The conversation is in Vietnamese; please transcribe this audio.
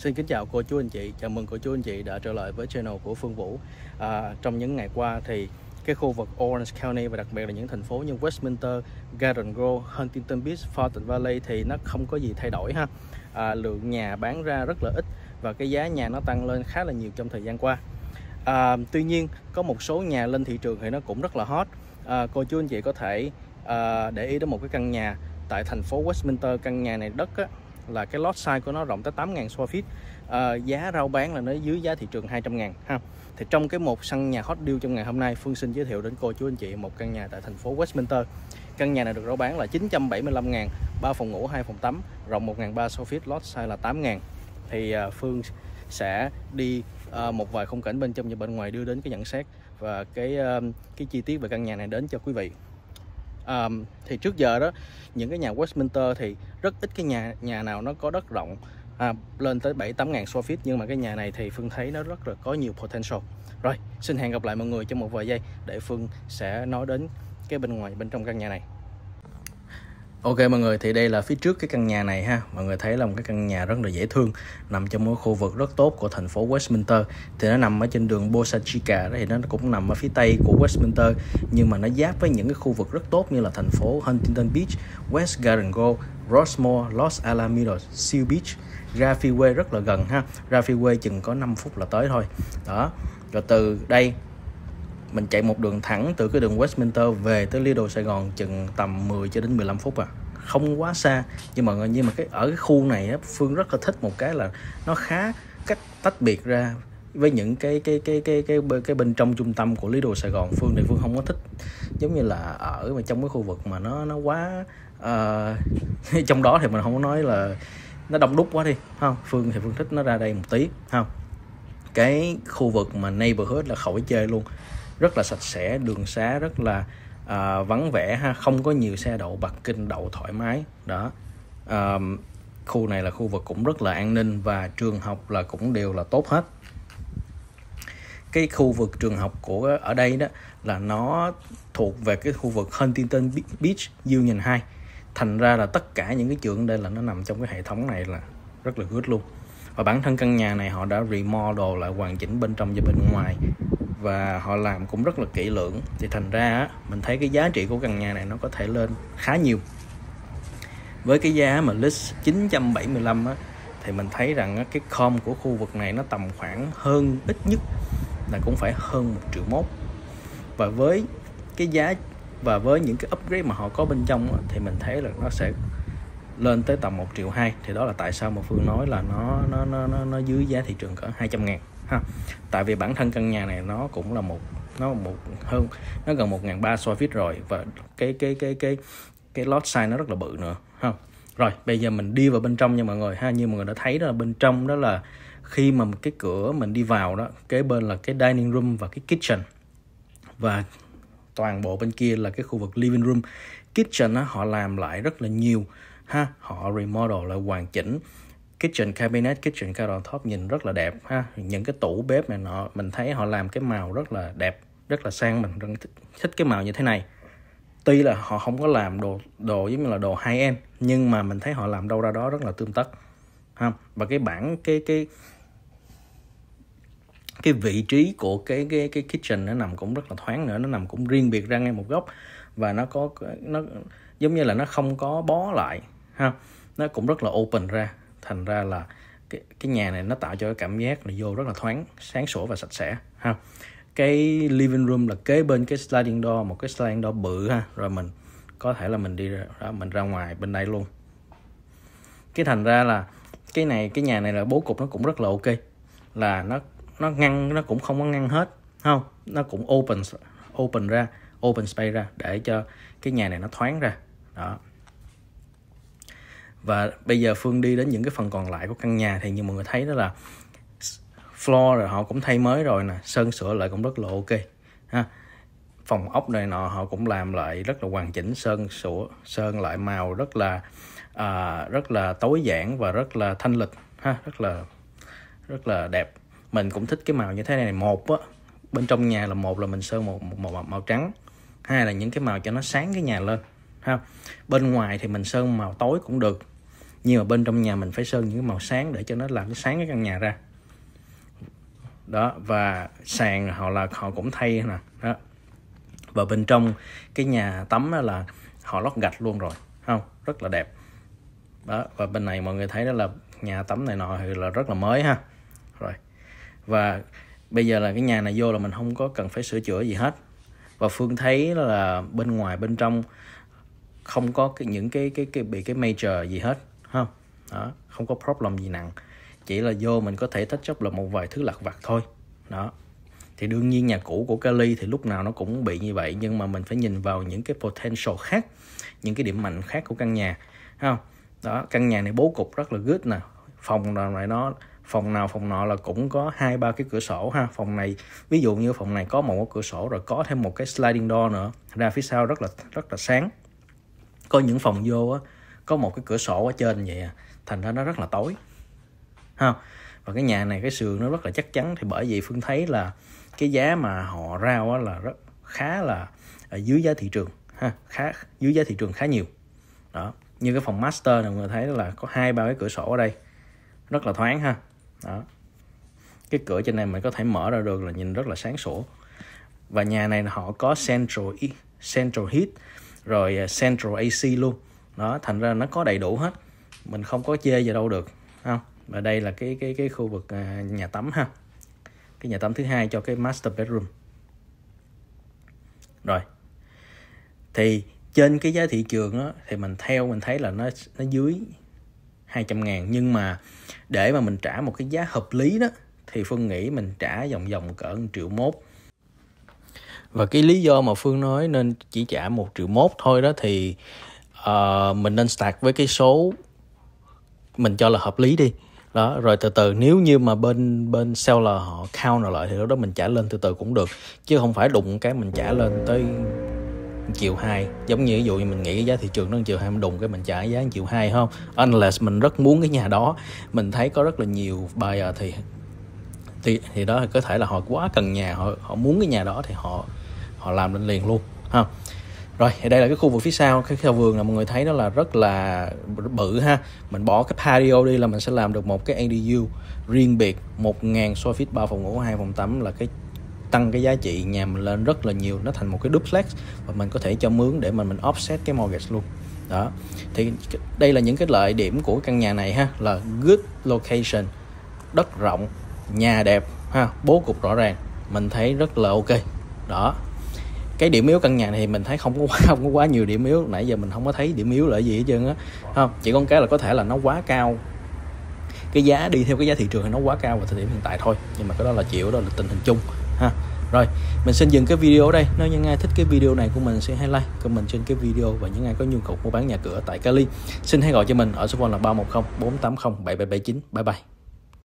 Xin kính chào cô chú anh chị, chào mừng cô chú anh chị đã trở lại với channel của Phương Vũ. Trong những ngày qua thì cái khu vực Orange County và đặc biệt là những thành phố như Westminster, Garden Grove, Huntington Beach, Fountain Valley thì nó không có gì thay đổi ha. Lượng nhà bán ra rất là ít và cái giá nhà nó tăng lên khá là nhiều trong thời gian qua. Tuy nhiên có một số nhà lên thị trường thì nó cũng rất là hot. Cô chú anh chị có thể để ý đến một cái căn nhà tại thành phố Westminster. Căn nhà này đất á, là cái lot size của nó rộng tới 8.000 square feet. Giá rao bán là nó dưới giá thị trường 200.000 ha. Thì trong cái một săn nhà hot deal trong ngày hôm nay, Phương xin giới thiệu đến cô chú anh chị một căn nhà tại thành phố Westminster. Căn nhà này được rao bán là 975.000, 3 phòng ngủ, 2 phòng tắm, rộng 1.300 square feet, lot size là 8.000. Thì Phương sẽ đi một vài khung cảnh bên trong và bên ngoài đưa đến cái nhận xét và cái chi tiết về căn nhà này đến cho quý vị. Thì trước giờ đó những cái nhà Westminster thì rất ít cái nhà nào nó có đất rộng lên tới 7-8.000 square feet, nhưng mà cái nhà này thì Phương thấy nó rất là có nhiều potential. Rồi, xin hẹn gặp lại mọi người trong một vài giây để Phương sẽ nói đến cái bên ngoài bên trong căn nhà này. Ok mọi người, thì đây là phía trước cái căn nhà này ha. Mọi người thấy là một cái căn nhà rất là dễ thương, nằm trong một khu vực rất tốt của thành phố Westminster. Thì nó nằm ở trên đường Bolsa Chica đó, thì nó cũng nằm ở phía tây của Westminster, nhưng mà nó giáp với những cái khu vực rất tốt như là thành phố Huntington Beach, West Garden Grove, Rossmoor, Los Alamitos, Seal Beach, Raffi Way rất là gần ha. Raffi Way chừng có 5 phút là tới thôi. Đó. Rồi từ đây mình chạy một đường thẳng từ cái đường Westminster về tới Lido Sài Gòn chừng tầm 10 cho đến 15 phút à, không quá xa. Nhưng mà cái ở cái khu này á, Phương rất là thích một cái là nó khá cách tách biệt ra với những cái bên trong trung tâm của Lido Sài Gòn. Phương thì Phương không có thích giống như là ở mà trong cái khu vực mà nó quá trong đó thì mình không có nói là nó đông đúc quá đi không. Phương thì Phương thích nó ra đây một tí không. Cái khu vực mà neighborhood là khỏi chơi luôn, rất là sạch sẽ, đường xá rất là vắng vẻ ha, không có nhiều xe đậu, parking đậu thoải mái đó. Khu này là khu vực cũng rất là an ninh và trường học là cũng đều là tốt hết. Cái khu vực trường học của ở đây đó là nó thuộc về cái khu vực Huntington Beach Union 2, thành ra là tất cả những cái trường đây là nó nằm trong cái hệ thống này là rất là good luôn. Và bản thân căn nhà này họ đã remodel lại hoàn chỉnh bên trong và bên ngoài, và họ làm cũng rất là kỹ lưỡng, thì thành ra mình thấy cái giá trị của căn nhà này nó có thể lên khá nhiều. Với cái giá mà list 975 á, thì mình thấy rằng cái com của khu vực này nó tầm khoảng hơn, ít nhất là cũng phải hơn 1,1 triệu. Và với cái giá và với những cái upgrade mà họ có bên trong á, thì mình thấy là nó sẽ lên tới tầm 1,2 triệu. Thì đó là tại sao mà Phương nói là nó dưới giá thị trường cỡ 200.000 ha. Tại vì bản thân căn nhà này nó cũng là nó gần 1.300 square feet rồi, và cái lot size nó rất là bự nữa ha. Rồi bây giờ mình đi vào bên trong nha mọi người ha. Như mọi người đã thấy đó là bên trong đó là khi mà cái cửa mình đi vào đó, kế bên là cái dining room và cái kitchen, và toàn bộ bên kia là cái khu vực living room. Kitchen đó, họ làm lại rất là nhiều ha, họ remodel lại hoàn chỉnh. Kitchen cabinet, kitchen countertop nhìn rất là đẹp ha. Những cái tủ bếp này nọ, mình thấy họ làm cái màu rất là đẹp, rất là sang. Mình rất thích cái màu như thế này. Tuy là họ không có làm đồ giống như là đồ high end, nhưng mà mình thấy họ làm đâu ra đó rất là tươm tất ha. Và cái bảng cái vị trí của cái kitchen nó nằm cũng rất là thoáng nữa, nó nằm cũng riêng biệt ra ngay một góc, và nó giống như là nó không có bó lại ha. Nó cũng rất là open ra, thành ra là cái nhà này nó tạo cho cái cảm giác là vô rất là thoáng, sáng sủa và sạch sẽ ha. Cái living room là kế bên cái sliding door, một cái sliding door bự ha. Rồi mình có thể là mình đi ra, mình ra ngoài bên đây luôn. Cái thành ra là cái nhà này là bố cục nó cũng rất là ok, là nó ngăn, nó cũng không có ngăn hết không, nó cũng open space ra để cho cái nhà này nó thoáng ra đó. Và bây giờ Phương đi đến những cái phần còn lại của căn nhà, thì như mọi người thấy đó là floor rồi họ cũng thay mới rồi nè, sơn sửa lại cũng rất là ok ha. Phòng ốc này nọ họ cũng làm lại rất là hoàn chỉnh, sơn lại màu rất là tối giản và rất là thanh lịch ha, rất là đẹp. Mình cũng thích cái màu như thế này. Một á, bên trong nhà là một là mình sơn một màu trắng, hai là những cái màu cho nó sáng cái nhà lên ha. Bên ngoài thì mình sơn màu tối cũng được, nhưng mà bên trong nhà mình phải sơn những cái màu sáng để cho nó làm cái sáng cái căn nhà ra đó. Và sàn họ cũng thay nè đó. Và bên trong cái nhà tắm đó là họ lót gạch luôn rồi, không rất là đẹp đó. Và bên này mọi người thấy đó là nhà tắm này nọ thì là rất là mới ha. Rồi và bây giờ là cái nhà này vô là mình không có cần phải sửa chữa gì hết. Và Phương thấy là bên ngoài bên trong không có những cái major gì hết, không đó, không có problem gì nặng, chỉ là vô mình có thể touch up là một vài thứ lặt vặt thôi đó. Thì đương nhiên nhà cũ của Cali thì lúc nào nó cũng bị như vậy, nhưng mà mình phải nhìn vào những cái potential khác, những cái điểm mạnh khác của căn nhà, không đó. Căn nhà này bố cục rất là good nè, phòng nào này nó phòng nào phòng nọ là cũng có 2-3 cái cửa sổ ha. Phòng này ví dụ như phòng này có một cửa sổ rồi có thêm một cái sliding door nữa ra phía sau, rất là sáng. Có những phòng vô á, có một cái cửa sổ ở trên vậy à, thành ra nó rất là tối ha. Và cái nhà này cái sườn nó rất là chắc chắn, thì bởi vì Phương thấy là cái giá mà họ rao là khá là ở dưới giá thị trường ha, dưới giá thị trường khá nhiều đó. Như cái phòng master này mọi người thấy là có 2-3 cái cửa sổ ở đây rất là thoáng ha. Đó. Cái cửa trên này mình có thể mở ra được là nhìn rất là sáng sủa. Và nhà này họ có central heat rồi central AC luôn. Đó, thành ra nó có đầy đủ hết. Mình không có chê gì đâu được, không? Và đây là cái khu vực nhà tắm ha. Cái nhà tắm thứ hai cho cái master bedroom. Rồi. Thì trên cái giá thị trường đó, thì mình thấy là nó dưới 200.000, nhưng mà để mà mình trả một cái giá hợp lý đó thì Phương nghĩ mình trả vòng cỡ 1,1 triệu. Và cái lý do mà Phương nói nên chỉ trả 1,1 triệu thôi đó thì mình nên start với cái số mình cho là hợp lý đi đó. Rồi từ từ nếu như mà bên seller họ count nào lại thì lúc đó mình trả lên từ từ cũng được, chứ không phải đụng cái mình trả lên tới 1,2 triệu, giống như ví dụ như mình nghĩ cái giá thị trường nó 1,2 triệu, mình đùng cái mình trả giá 1,2 triệu không? Unless mình rất muốn cái nhà đó, mình thấy có rất là nhiều buyer thì đó có thể là họ quá cần nhà, họ muốn cái nhà đó thì họ làm lên liền luôn ha. Rồi thì đây là cái khu vực phía sau, cái sau vườn là mọi người thấy đó là rất là bự ha. Mình bỏ cái patio đi là mình sẽ làm được một cái ADU riêng biệt 1.000 square feet, 3 phòng ngủ, 2 phòng tắm, là cái tăng cái giá trị nhà mình lên rất là nhiều, nó thành một cái duplex và mình có thể cho mướn để mình offset cái mortgage luôn đó. Thì đây là những cái lợi điểm của căn nhà này ha, là good location, đất rộng, nhà đẹp ha, bố cục rõ ràng, mình thấy rất là ok đó. Cái điểm yếu căn nhà này thì mình thấy không có quá nhiều điểm yếu, nãy giờ mình không có thấy điểm yếu là gì hết trơn á, không chỉ con cái là có thể là nó quá cao, cái giá đi theo cái giá thị trường thì nó quá cao vào thời điểm hiện tại thôi, nhưng mà cái đó là chịu, đó là tình hình chung ha. Rồi mình xin dừng cái video ở đây. Nếu những ai thích cái video này của mình, xin hãy like, comment trên cái video, và những ai có nhu cầu mua bán nhà cửa tại Cali xin hãy gọi cho mình ở số phone là 310 480 7779. Bye bye.